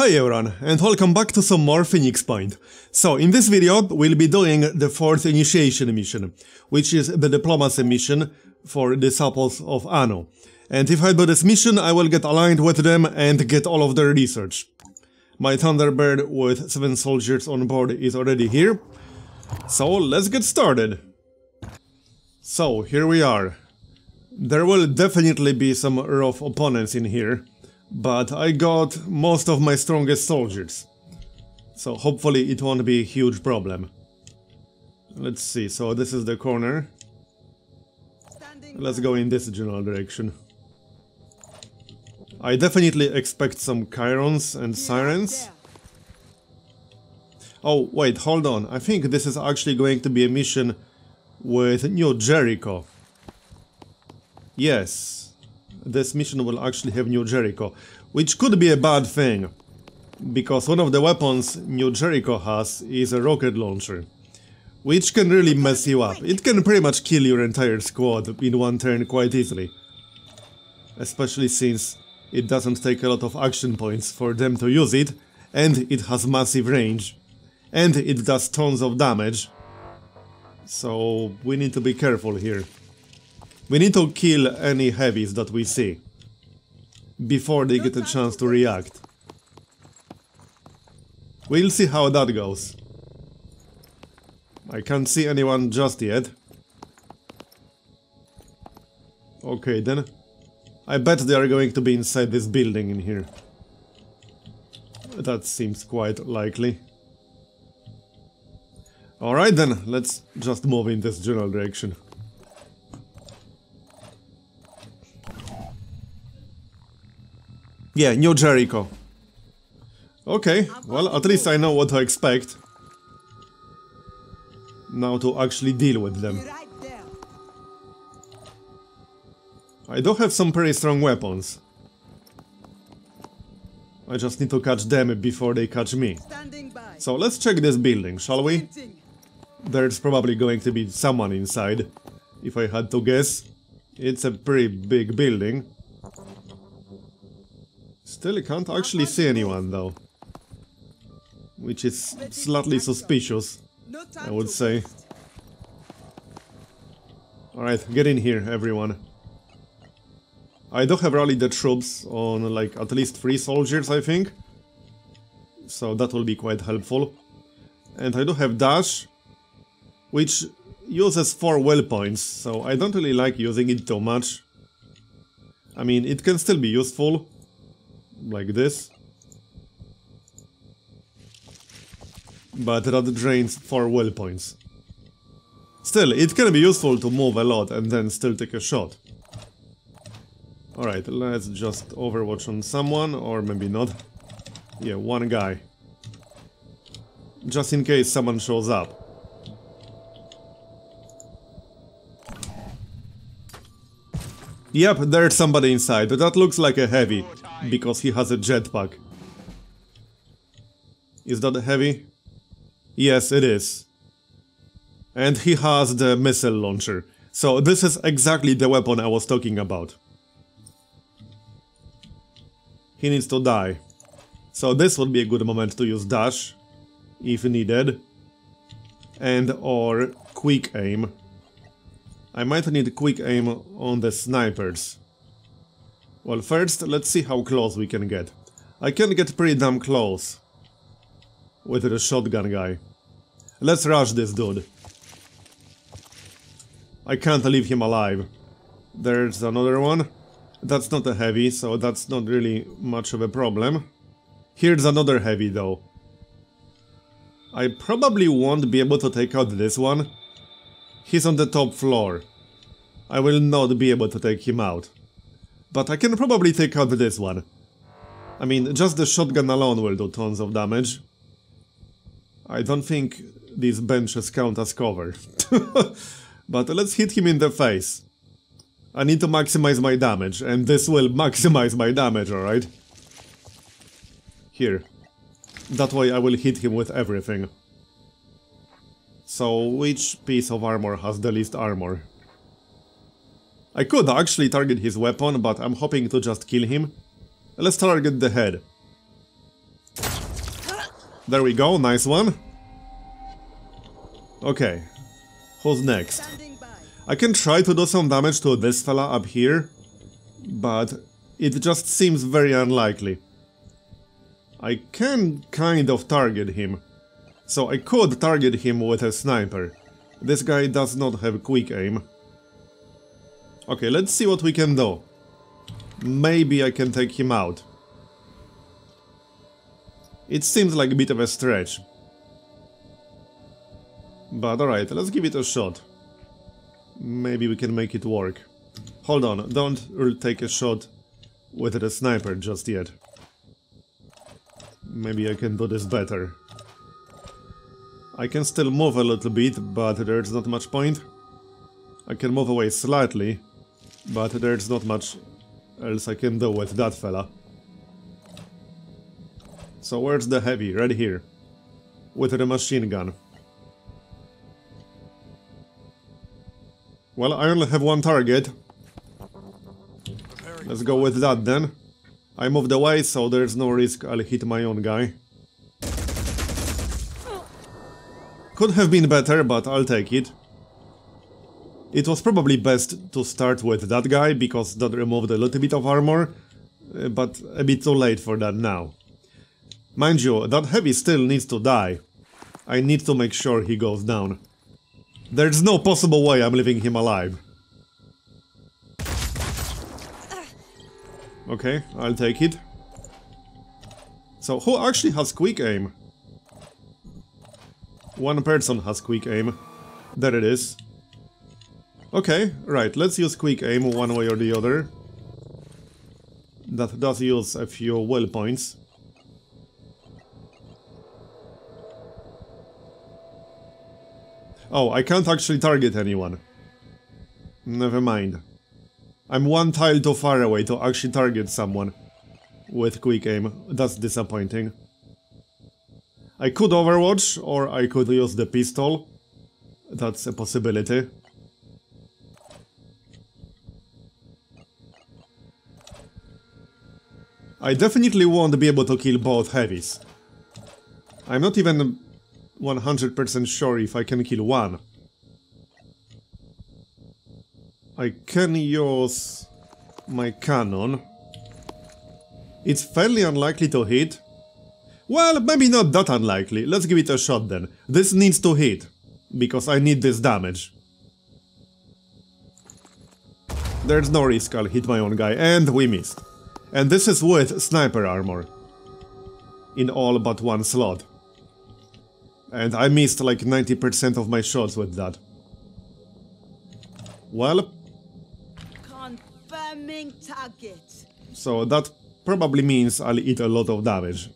Hi everyone, and welcome back to some more Phoenix Point. So, in this video we'll be doing the 4th Initiation Mission, which is the Diplomacy mission for Disciples of Anu. And if I do this mission, I will get aligned with them and get all of their research. My Thunderbird with 7 soldiers on board is already here, so let's get started. So, here we are. There will definitely be some rough opponents in here, but I got most of my strongest soldiers, so hopefully it won't be a huge problem. Let's see, so this is the corner. Let's go in this general direction. I definitely expect some Chirons and Sirens. Oh wait, hold on, I think this is actually going to be a mission with New Jericho. Yes. This mission will actually have New Jericho, which could be a bad thing, because one of the weapons New Jericho has is a rocket launcher, which can really mess you up. It can pretty much kill your entire squad in one turn quite easily, especially since it doesn't take a lot of action points for them to use it, and it has massive range, and it does tons of damage, so we need to be careful here. We need to kill any heavies that we see, before they get a chance to react. We'll see how that goes. I can't see anyone just yet. Okay then. I bet they are going to be inside this building in here. That seems quite likely. Alright then, let's just move in this general direction. Yeah, New Jericho. Okay, well, at least I know what to expect. Now to actually deal with them. I do have some pretty strong weapons. I just need to catch them before they catch me. So let's check this building, shall we? There's probably going to be someone inside, if I had to guess. It's a pretty big building. Still can't actually see anyone though, which is slightly suspicious, I would say. Alright, get in here everyone. I do have rallied the troops on like at least 3 soldiers I think, so that will be quite helpful. And I do have dash, which uses 4 will points, so I don't really like using it too much. I mean, it can still be useful. Like this. But that drains 4 will points. Still, it can be useful to move a lot and then still take a shot. Alright, let's just overwatch on someone, or maybe not. Yeah, one guy. Just in case someone shows up. Yep, there's somebody inside. That looks like a heavy, because he has a jetpack. Is that a heavy? Yes, it is. And he has the missile launcher. So this is exactly the weapon I was talking about. He needs to die. So this would be a good moment to use dash, if needed. And or quick aim. I might need quick aim on the snipers. Well, first, let's see how close we can get. I can get pretty damn close with the shotgun guy. Let's rush this dude. I can't leave him alive. There's another one. That's not a heavy, so that's not really much of a problem. Here's another heavy, though. I probably won't be able to take out this one. He's on the top floor. I will not be able to take him out. But I can probably take out this one. I mean, just the shotgun alone will do tons of damage. I don't think these benches count as cover. But let's hit him in the face. I need to maximize my damage, and this will maximize my damage, alright? Here. That way I will hit him with everything. So, which piece of armor has the least armor? I could actually target his weapon, but I'm hoping to just kill him. Let's target the head. There we go, nice one. Okay, who's next? I can try to do some damage to this fella up here, but it just seems very unlikely. I can kind of target him, so I could target him with a sniper. This guy does not have quick aim. Okay, let's see what we can do. Maybe I can take him out. It seems like a bit of a stretch. But alright, let's give it a shot. Maybe we can make it work. Hold on, don't take a shot with the sniper just yet. Maybe I can do this better. I can still move a little bit, but there's not much point. I can move away slightly, but there's not much else I can do with that fella. So where's the heavy? Right here. With the machine gun. Well, I only have one target. Let's go with that then. I moved away, so there's no risk I'll hit my own guy. Could have been better, but I'll take it. It was probably best to start with that guy, because that removed a little bit of armor, but a bit too late for that now. Mind you, that heavy still needs to die. I need to make sure he goes down. There's no possible way I'm leaving him alive. Okay, I'll take it. So, who actually has quick aim? One person has quick aim. There it is. Okay, right, let's use quick aim one way or the other. That does use a few will points. Oh, I can't actually target anyone. Never mind. I'm one tile too far away to actually target someone with quick aim. That's disappointing. I could overwatch, or I could use the pistol. That's a possibility. I definitely won't be able to kill both heavies. I'm not even 100% sure if I can kill one. I can use my cannon. It's fairly unlikely to hit. Well, maybe not that unlikely. Let's give it a shot then. This needs to hit, because I need this damage. There's no risk I'll hit my own guy, and we missed. And this is with sniper armor. In all but one slot. And I missed like 90% of my shots with that. Well, confirming target. So that probably means I'll eat a lot of damage.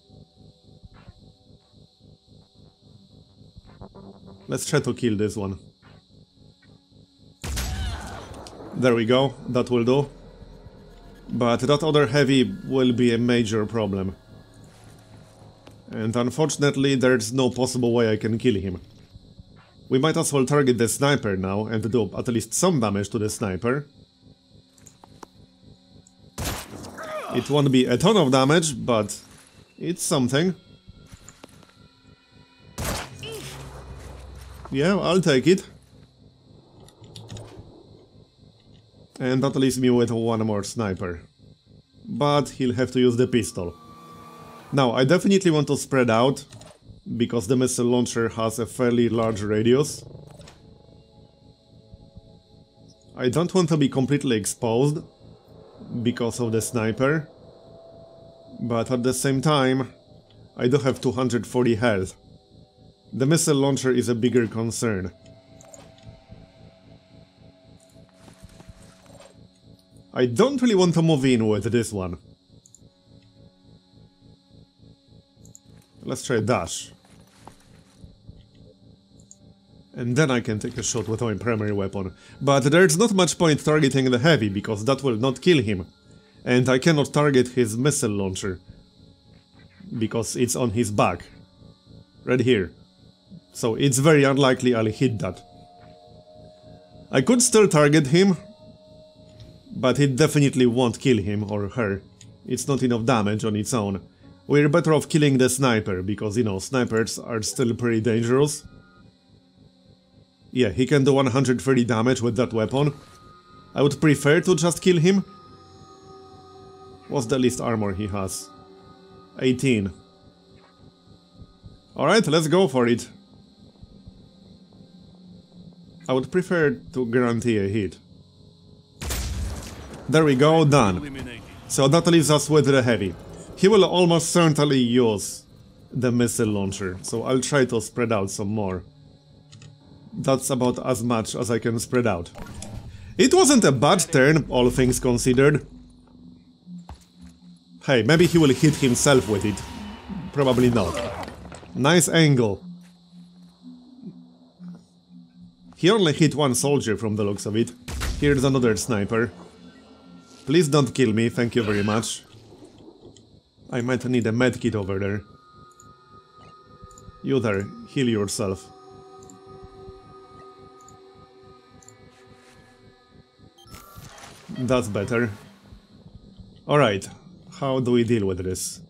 Let's try to kill this one. There we go, that will do. But that other heavy will be a major problem. And unfortunately, there's no possible way I can kill him. We might as well target the sniper now and do at least some damage to the sniper. It won't be a ton of damage, but it's something. Yeah, I'll take it. And that leaves me with one more sniper. But he'll have to use the pistol. Now, I definitely want to spread out, because the missile launcher has a fairly large radius. I don't want to be completely exposed because of the sniper, but at the same time I do have 240 health. The missile launcher is a bigger concern. I don't really want to move in with this one. Let's try dash. And then I can take a shot with my primary weapon. But there's not much point targeting the heavy, because that will not kill him. And I cannot target his missile launcher, because it's on his back. Right here. So it's very unlikely I'll hit that. I could still target him, but it definitely won't kill him or her. It's not enough damage on its own. We're better off killing the sniper, because, you know, snipers are still pretty dangerous. Yeah, he can do 130 damage with that weapon. I would prefer to just kill him. What's the least armor he has? 18. Alright, let's go for it. I would prefer to guarantee a hit. There we go, done. So that leaves us with the heavy. He will almost certainly use the missile launcher, so I'll try to spread out some more. That's about as much as I can spread out. It wasn't a bad turn, all things considered. Hey, maybe he will hit himself with it. Probably not. Nice angle. He only hit one soldier from the looks of it. Here's another sniper. Please don't kill me, thank you very much. I might need a medkit over there. You there, heal yourself. That's better. Alright, how do we deal with this?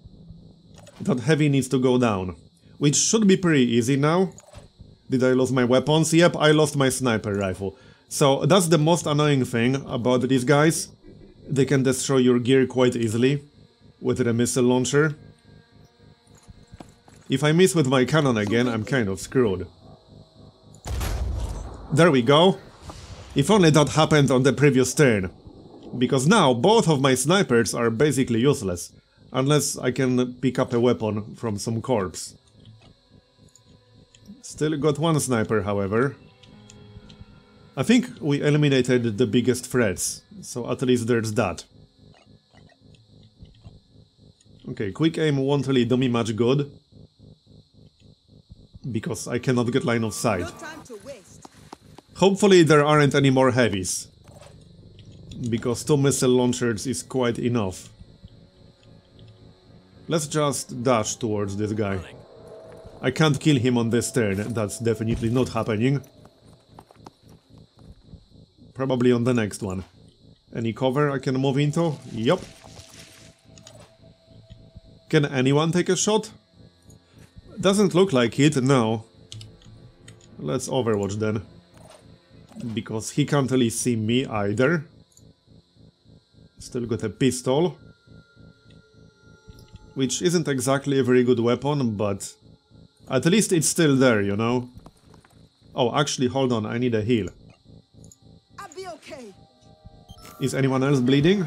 That heavy needs to go down, which should be pretty easy now. Did I lose my weapons? Yep, I lost my sniper rifle. So that's the most annoying thing about these guys. They can destroy your gear quite easily with the missile launcher. If I miss with my cannon again, I'm kind of screwed. There we go. If only that happened on the previous turn. Because now both of my snipers are basically useless, unless I can pick up a weapon from some corpse. Still got one sniper, however. I think we eliminated the biggest threats, so at least there's that. Okay, quick aim won't really do me much good, because I cannot get line of sight. Hopefully there aren't any more heavies, because 2 missile launchers is quite enough. Let's just dash towards this guy. I can't kill him on this turn, that's definitely not happening. Probably on the next one. Any cover I can move into? Yup. Can anyone take a shot? Doesn't look like it, no. Let's overwatch then. Because he can't really see me either. Still got a pistol. Which isn't exactly a very good weapon, but at least it's still there, you know? Oh, actually, hold on, I need a heal. I'll be okay. Is anyone else bleeding?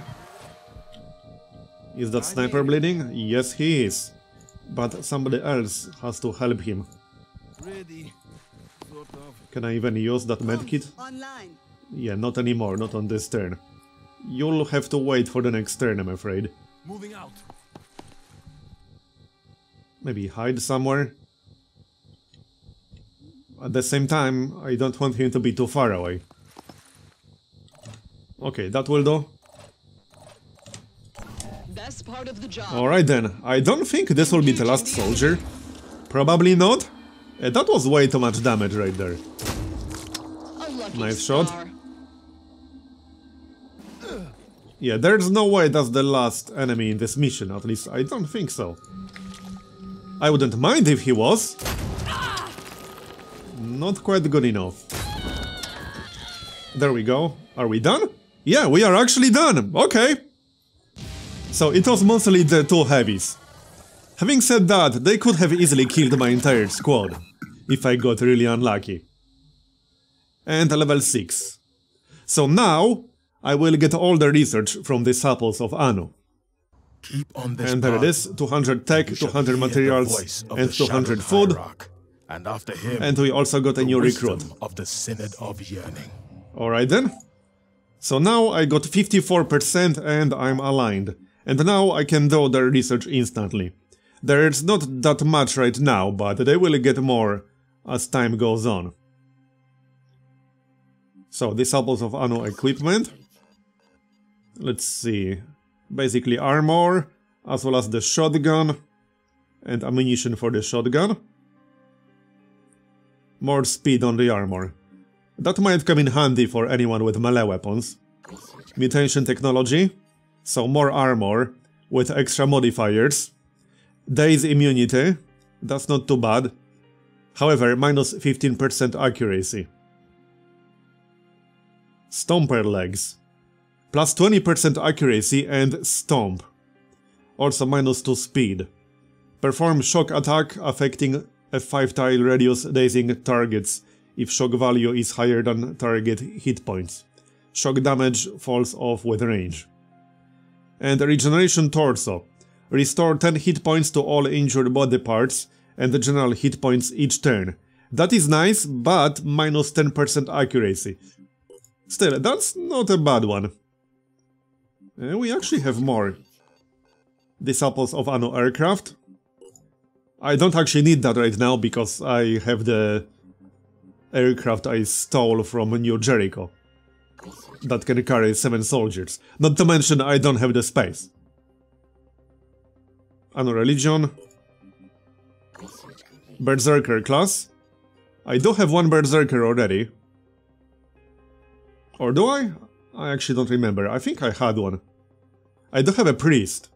Is that sniper bleeding? Yes, he is. But somebody else has to help him. Ready. Sort of. Can I even use that medkit? Yeah, not anymore, not on this turn. You'll have to wait for the next turn, I'm afraid. Moving out. Maybe hide somewhere? At the same time, I don't want him to be too far away. Okay, that will do. Alright then, I don't think this will be the last soldier. Probably not. That was way too much damage right there. Nice shot. Yeah, there's no way that's the last enemy in this mission, at least I don't think so. I wouldn't mind if he was. Not quite good enough. There we go. Are we done? Yeah, we are actually done! Okay! So it was mostly the 2 heavies. Having said that, they could have easily killed my entire squad, if I got really unlucky. And level 6. So now I will get all the research from the Disciples of Anu. Keep on this and there it is, 200 tech, 200 materials, and 200 food. And after him, and we also got a new recruit. Alright then. So now I got 54% and I'm aligned. And now I can do the research instantly. There's not that much right now, but they will get more as time goes on. So, Disciples of Anu equipment. Let's see. Basically armor, as well as the shotgun, and ammunition for the shotgun. More speed on the armor. That might come in handy for anyone with melee weapons. Mutation technology, so more armor with extra modifiers. There is immunity, that's not too bad. However, minus 15% accuracy. Stomper legs. Plus 20% accuracy and stomp. Also minus 2 speed. Perform shock attack affecting a 5-tile radius dazing targets if shock value is higher than target hit points. Shock damage falls off with range. And regeneration torso. Restore 10 hit points to all injured body parts and the general hit points each turn. That is nice, but minus 10% accuracy. Still, that's not a bad one. We actually have more. Disciples of Anu aircraft. I don't actually need that right now because I have the aircraft I stole from New Jericho. That can carry 7 soldiers. Not to mention I don't have the space. Anu religion. Berserker class. I do have one Berserker already. Or do I? I actually don't remember. I think I had one. I do have a Priest.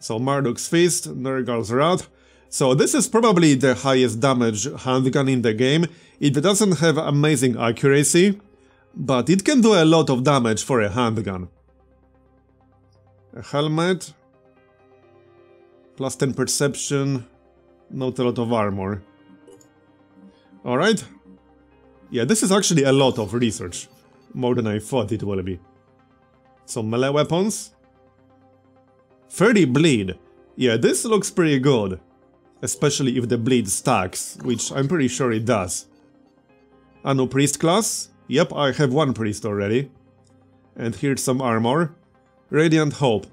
So Marduk's feast, Nergal's wrath. So this is probably the highest damage handgun in the game. It doesn't have amazing accuracy, but it can do a lot of damage for a handgun. A helmet. Plus 10 perception. Not a lot of armor. Alright. Yeah, this is actually a lot of research. More than I thought it will be. So melee weapons. 30 bleed. Yeah, this looks pretty good. Especially if the bleed stacks, which I'm pretty sure it does. Anu Priest class. Yep, I have one Priest already. And here's some armor. Radiant Hope.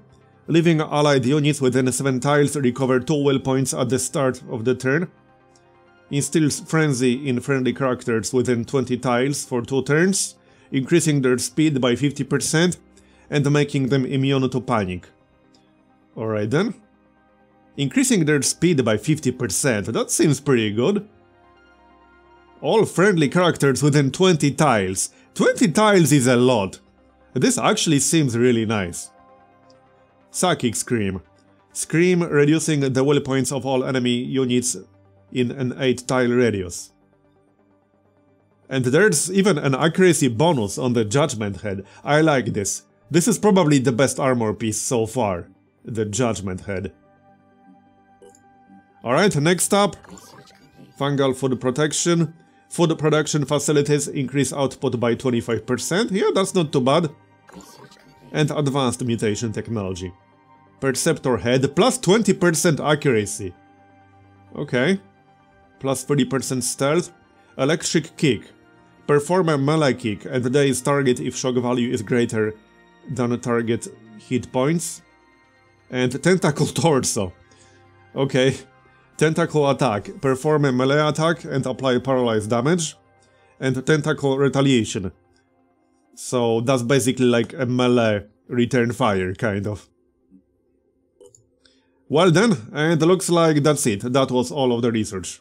Leaving allied units within 7 tiles recover 2 will points at the start of the turn. Instills Frenzy in friendly characters within 20 tiles for 2 turns, increasing their speed by 50% and making them immune to panic. Alright then. Increasing their speed by 50%, that seems pretty good. All friendly characters within 20 tiles. 20 tiles is a lot. This actually seems really nice. Psychic scream. Scream reducing the will points of all enemy units in an 8-tile radius. And there's even an accuracy bonus on the Judgment head. I like this. This is probably the best armor piece so far. The Judgment head. Alright, next up. Fungal food protection. Food production facilities increase output by 25%. Yeah, that's not too bad. And advanced mutation technology. Perceptor head, plus 20% accuracy. Okay. Plus 30% stealth. Electric kick. Perform a melee kick and daze target if shock value is greater than target hit points. And tentacle torso. Okay. Tentacle attack. Perform a melee attack and apply paralyzed damage. And tentacle retaliation. So that's basically like a melee return fire, kind of. Well then, and looks like that's it. That was all of the research.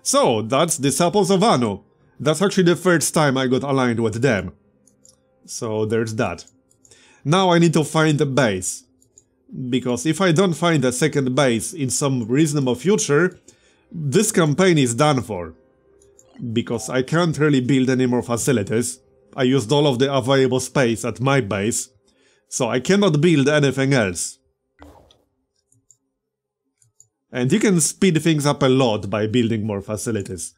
So, that's Disciples of Anu. That's actually the first time I got aligned with them. So there's that. Now I need to find a base. Because if I don't find a second base in some reasonable future, this campaign is done for. Because I can't really build any more facilities. I used all of the available space at my base, so I cannot build anything else. And you can speed things up a lot by building more facilities.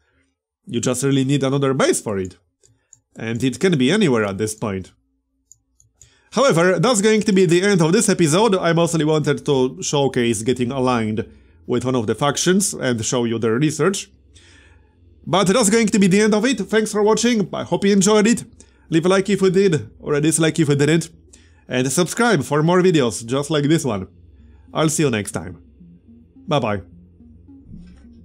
You just really need another base for it. And it can be anywhere at this point. However, that's going to be the end of this episode. I mostly wanted to showcase getting aligned with one of the factions and show you their research. But that's going to be the end of it. Thanks for watching, I hope you enjoyed it. Leave a like if you did, or a dislike if you didn't. And subscribe for more videos just like this one. I'll see you next time. Bye bye.